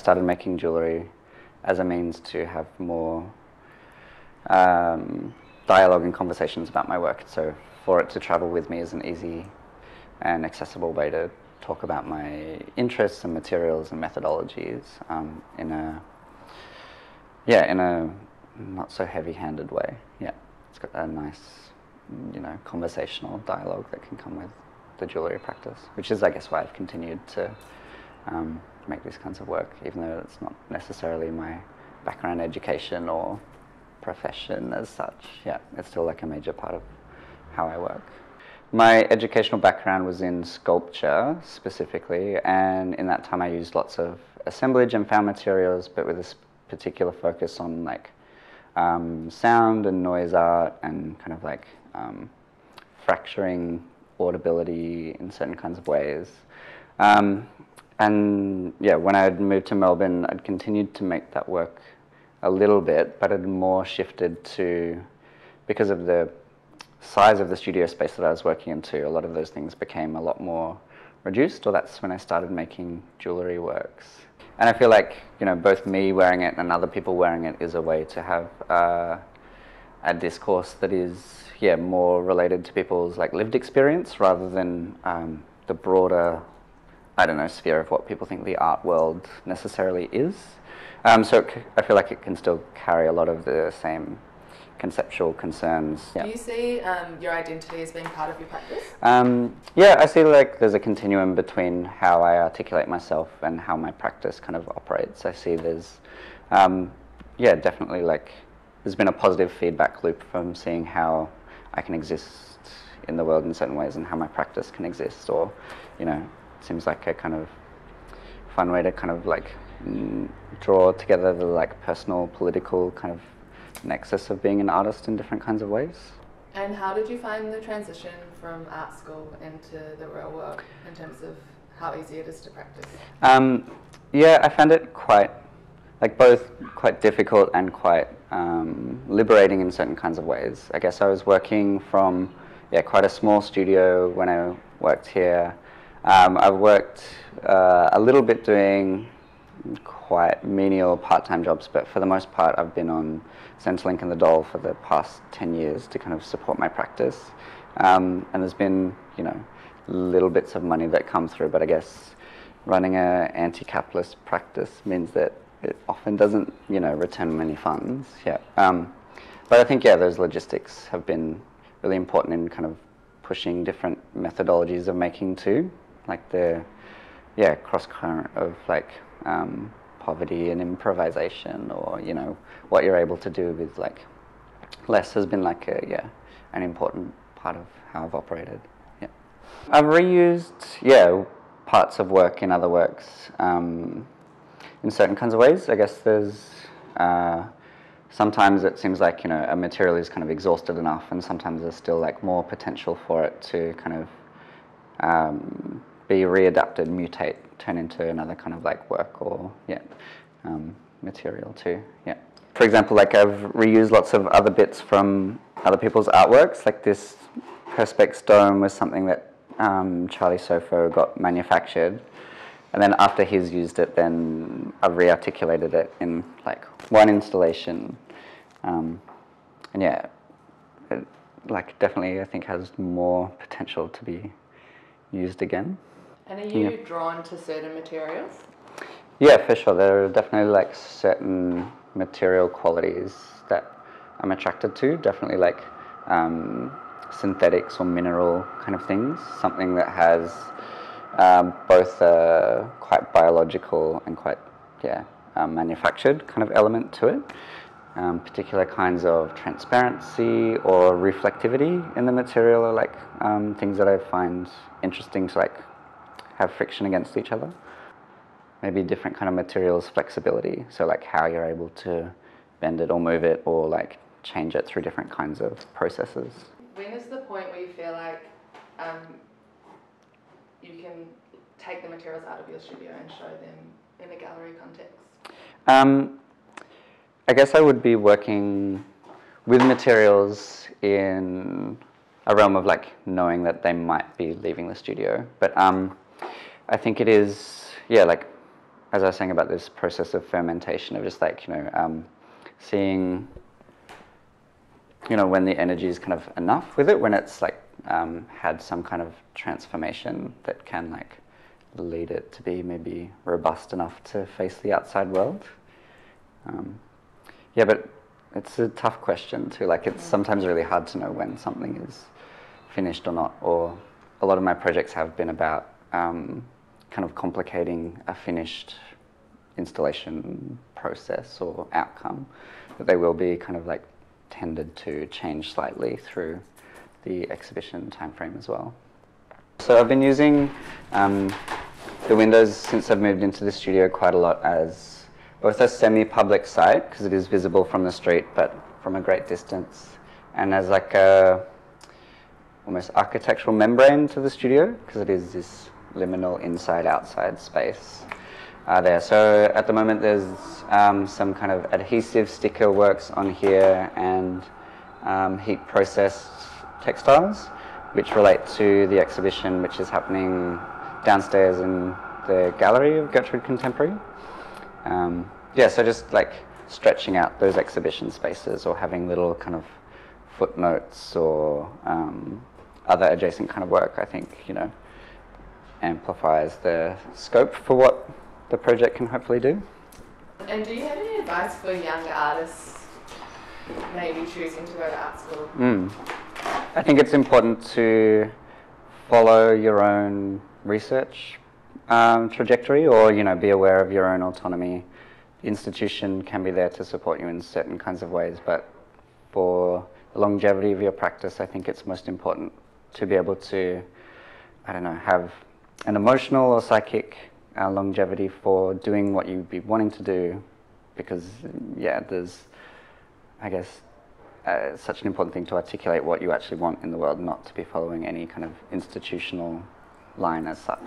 started making jewellery as a means to have more dialogue and conversations about my work. So for it to travel with me is an easy and accessible way to talk about my interests and materials and methodologies in a not so heavy-handed way. Yeah, it's got a nice, you know, conversational dialogue that can come with the jewellery practice, which is, I guess, why I've continued to make these kinds of work, even though it's not necessarily my background, education, or profession as such. Yeah, it's still like a major part of how I work. My educational background was in sculpture specifically, and in that time I used lots of assemblage and found materials, but with a particular focus on like sound and noise art and kind of like fracturing audibility in certain kinds of ways. And yeah, when I had moved to Melbourne, I'd continued to make that work a little bit, but it more shifted to, because of the size of the studio space that I was working into, a lot of those things became a lot more reduced, or that's when I started making jewellery works. And I feel like, you know, both me wearing it and other people wearing it is a way to have a discourse that is, yeah, more related to people's like lived experience rather than the broader, I don't know, sphere of what people think the art world necessarily is. I feel like it can still carry a lot of the same conceptual concerns. Yeah. Do you see your identity as being part of your practice? Yeah, I see like there's a continuum between how I articulate myself and how my practice kind of operates. I see there's, yeah, definitely like there's been a positive feedback loop from seeing how I can exist in the world in certain ways and how my practice can exist, or, you know, it seems like a kind of fun way to kind of like draw together the like personal, political kind of nexus of being an artist in different kinds of ways. And how did you find the transition from art school into the real world in terms of how easy it is to practice? Yeah, I found it quite, like, both quite difficult and quite liberating in certain kinds of ways. I guess I was working from, yeah, quite a small studio when I worked here. I worked a little bit doing quite menial part-time jobs, but for the most part I've been on Centrelink and the Dole for the past 10 years to kind of support my practice, and there's been, you know, little bits of money that come through, but I guess running an anti-capitalist practice means that it often doesn't, you know, return many funds. Yeah, but I think, yeah, those logistics have been really important in kind of pushing different methodologies of making too, like the, yeah, cross-current of like poverty and improvisation, or, you know, what you're able to do with like less has been like a, yeah, an important part of how I've operated. Yeah, I've reused, yeah, parts of work in other works in certain kinds of ways. I guess there's sometimes it seems like, you know, a material is kind of exhausted enough, and sometimes there's still like more potential for it to kind of be readapted, mutate, turn into another kind of like work or, yeah, material too. Yeah. For example, like I've reused lots of other bits from other people's artworks. Like this Perspex dome was something that Charlie Sofo got manufactured, and then after he's used it, then I've re-articulated it in like one installation, and yeah, it, like, definitely I think has more potential to be used again. And are you, yeah, drawn to certain materials? Yeah, for sure. There are definitely like certain material qualities that I'm attracted to. Definitely like synthetics or mineral kind of things. Something that has both a quite biological and quite, yeah, manufactured kind of element to it. Particular kinds of transparency or reflectivity in the material are like things that I find interesting to like have friction against each other. Maybe different kind of materials flexibility, so like how you're able to bend it or move it or like change it through different kinds of processes. When is the point where you feel like you can take the materials out of your studio and show them in a gallery context? I guess I would be working with materials in a realm of like knowing that they might be leaving the studio, but I think it is, yeah, like as I was saying about this process of fermentation, of just like, seeing, when the energy is kind of enough with it, when it's like had some kind of transformation that can like lead it to be maybe robust enough to face the outside world. Yeah, but it's a tough question too. Like, it's sometimes really hard to know when something is finished or not. Or a lot of my projects have been about kind of complicating a finished installation process or outcome, that they will be kind of like tended to change slightly through the exhibition timeframe as well. So I've been using the windows since I've moved into the studio quite a lot as both a semi-public site, because it is visible from the street but from a great distance, and as like a almost architectural membrane to the studio, because it is this liminal inside-outside space there. So at the moment there's some kind of adhesive sticker works on here, and heat-processed textiles, which relate to the exhibition which is happening downstairs in the gallery of Gertrude Contemporary. Yeah, so just like stretching out those exhibition spaces, or having little kind of footnotes or other adjacent kind of work, I think, amplifies the scope for what the project can hopefully do. And do you have any advice for younger artists maybe choosing to go to art school? I think it's important to follow your own research trajectory, or, be aware of your own autonomy. The institution can be there to support you in certain kinds of ways, but for the longevity of your practice, I think it's most important to be able to, have an emotional or psychic longevity for doing what you'd be wanting to do, because, yeah, there's, such an important thing to articulate what you actually want in the world, not to be following any kind of institutional line as such.